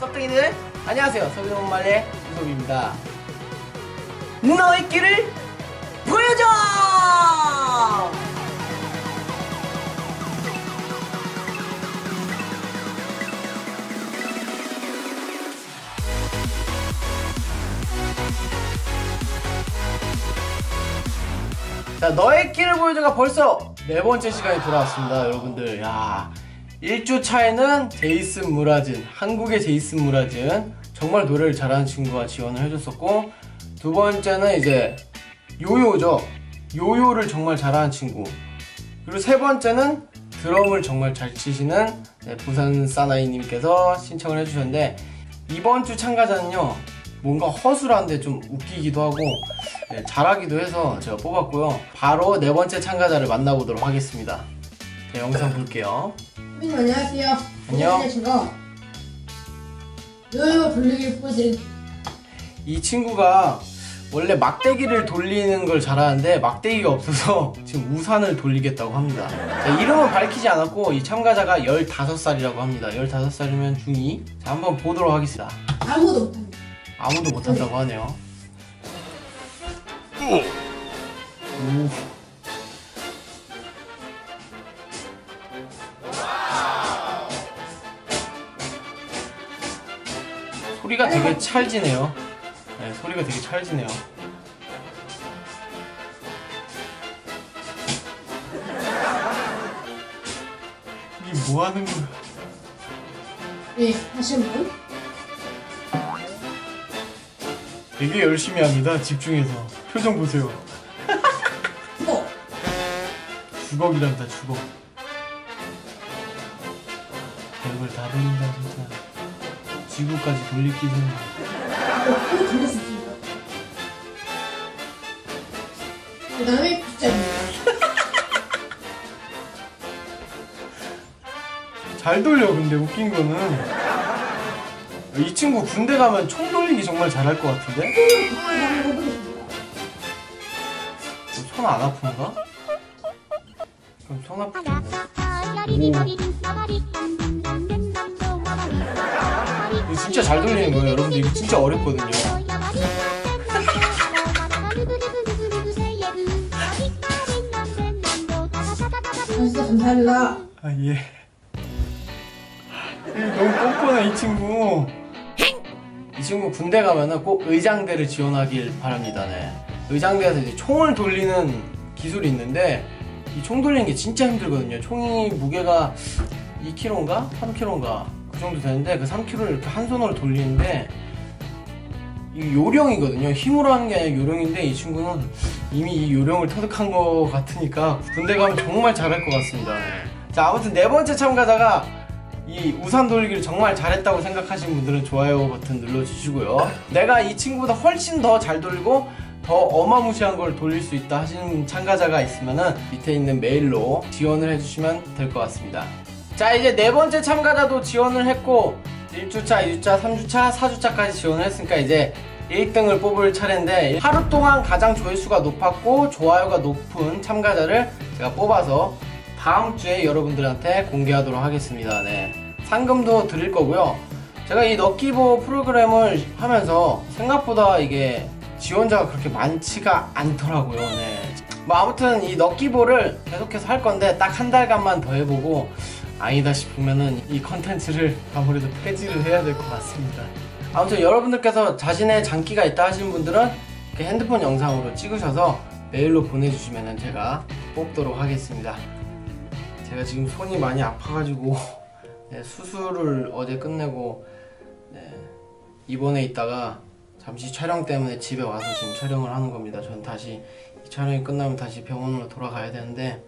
썩둥이들 안녕하세요. 성룡말의 유성입니다. 너의 끼를 보여줘! 자, 너의 끼를 보여줘가 벌써 4번째 시간이 돌아왔습니다, 여러분들. 야, 1주 차에는 제이슨 무라진, 한국의 제이슨 무라진 정말 노래를 잘하는 친구가 지원을 해줬었고, 두 번째는 이제 요요죠. 요요를 정말 잘하는 친구. 그리고 세 번째는 드럼을 정말 잘 치시는 부산사나이 님께서 신청을 해주셨는데, 이번 주 참가자는요 뭔가 허술한데 좀 웃기기도 하고 잘하기도 해서 제가 뽑았고요. 바로 4번째 참가자를 만나보도록 하겠습니다. 네, 영상 볼게요. 선생님 안녕하세요. 안녕. 요요 돌리기 뿌진. 이 친구가 원래 막대기를 돌리는 걸 잘하는데 막대기가 없어서 지금 우산을 돌리겠다고 합니다. 자, 이름은 밝히지 않았고 이 참가자가 15살이라고 합니다. 15살이면 중2. 자, 한번 보도록 하겠습니다. 아무도 못합니다. 아무도 못한다고 하네요. 오. 소리가 되게 찰지네요. 네, 소리가 되게 찰지네요. 이게 뭐 하는 거야? 예, 하시는 분? 되게 열심히 합니다. 집중해서. 표정 보세요. 주걱. 주걱이랍니다, 주걱. 별걸 다 돌린다, 진짜. 지구까지 돌리기는. 그다음에 잘 돌려. 근데 웃긴 거는 이 친구 군대 가면 총 돌리기 정말 잘할 것 같은데. 손 안 아픈가? 그럼 손 아픈가? 진짜 잘 돌리는 거예요, 여러분들. 이거 진짜 어렵거든요. 진짜 감사합니다. 아, 예. 너무 꼼꼼해, 이 친구. 이 친구 군대 가면은 꼭 의장대를 지원하길 바랍니다. 네. 의장대에서 이제 총을 돌리는 기술이 있는데 이 총 돌리는 게 진짜 힘들거든요. 총이 무게가 2kg인가? 3kg인가? 그 정도 되는데 그 3kg를 이렇게 한 손으로 돌리는데 이게 요령이거든요. 힘으로 하는 게 아니라 요령인데 이 친구는 이미 이 요령을 터득한 것 같으니까 군대 가면 정말 잘할 것 같습니다. 자, 아무튼 4번째 참가자가 이 우산 돌리기를 정말 잘했다고 생각하신 분들은 좋아요 버튼 눌러주시고요. 내가 이 친구보다 훨씬 더 잘 돌리고 더 어마무시한 걸 돌릴 수 있다 하시는 참가자가 있으면은 밑에 있는 메일로 지원을 해주시면 될 것 같습니다. 자, 이제 4번째 참가자도 지원을 했고 1주차, 2주차, 3주차, 4주차까지 지원을 했으니까 이제 1등을 뽑을 차례인데, 하루 동안 가장 조회수가 높았고 좋아요가 높은 참가자를 제가 뽑아서 다음 주에 여러분들한테 공개하도록 하겠습니다. 네, 상금도 드릴 거고요. 제가 이 너끼보 프로그램을 하면서 생각보다 이게 지원자가 그렇게 많지가 않더라고요. 네. 뭐 아무튼 이 너끼보를 계속해서 할 건데 딱 한 달간만 더 해보고 아니다 싶으면은 이 컨텐츠를 아무래도 폐지를 해야 될 것 같습니다. 아무튼 여러분들께서 자신의 장기가 있다 하시는 분들은 이렇게 핸드폰 영상으로 찍으셔서 메일로 보내주시면은 제가 뽑도록 하겠습니다. 제가 지금 손이 많이 아파가지고 네, 수술을 어제 끝내고 네, 입원해 있다가 잠시 촬영 때문에 집에 와서 지금 촬영을 하는 겁니다. 전 다시 이 촬영이 끝나면 다시 병원으로 돌아가야 되는데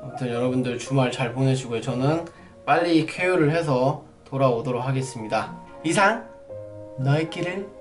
아무튼 여러분들 주말 잘 보내시고요. 저는 빨리 쾌유를 해서 돌아오도록 하겠습니다. 이상 너의 끼를